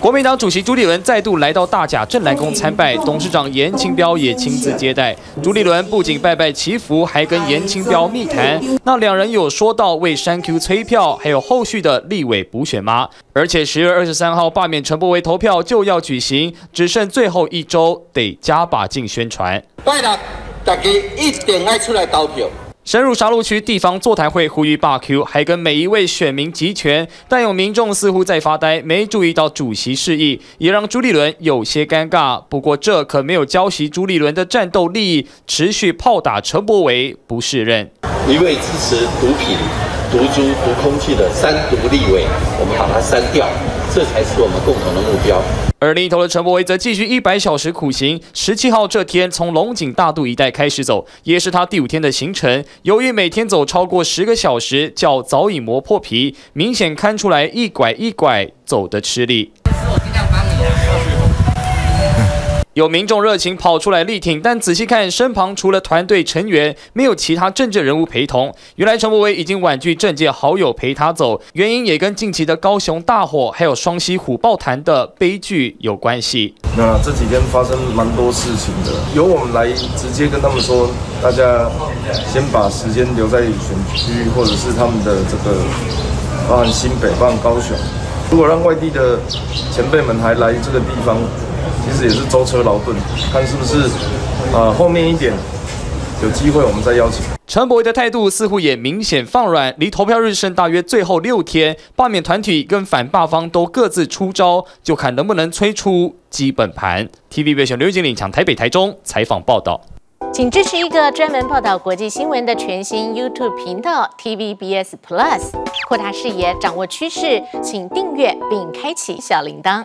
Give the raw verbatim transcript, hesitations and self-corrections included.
国民党主席朱立伦再度来到大甲镇澜宫参拜，董事长颜清标也亲自接待。朱立伦不仅拜拜祈福，还跟颜清标密谈。那两人有说到为山 Q 催票，还有后续的立委补选吗？而且十月二十三号罢免陈柏惟投票就要举行，只剩最后一周，得加把劲宣传。拜了，大家一定要出来投票。 深入沙鹿区地方座谈会呼吁罢 Q， 还跟每一位选民集权，但有民众似乎在发呆，没注意到主席示意，也让朱立伦有些尴尬。不过这可没有浇熄朱立伦的战斗力，持续炮打陈柏惟不适任。一位支持毒品、毒株、毒空气的三毒立委，我们把它删掉，这才是我们共同的目标。 而另一头的陈柏惟则继续一百小时苦行，十七号这天从龙井大肚一带开始走，也是他第五天的行程。由于每天走超过十个小时，脚早已磨破皮，明显看出来一拐一拐走得吃力。 有民众热情跑出来力挺，但仔细看身旁除了团队成员，没有其他政治人物陪同。原来陈柏惟已经婉拒政界好友陪他走，原因也跟近期的高雄大火还有双溪虎豹潭的悲剧有关系。那这几天发生蛮多事情的，由我们来直接跟他们说，大家先把时间留在选区或者是他们的这个，包含新北、包含高雄。如果让外地的前辈们还来这个地方。 其实也是舟车劳顿，看是不是啊、呃、后面一点有机会我们再邀请。陈柏惟的态度似乎也明显放软，离投票日剩大约最后六天，罢免团体跟反罢方都各自出招，就看能不能催出基本盘。T V B 选刘景岭抢台北、台中采访报道。 请支持一个专门报道国际新闻的全新 YouTube 频道 T V B S Plus， 扩大视野，掌握趋势。请订阅并开启小铃铛。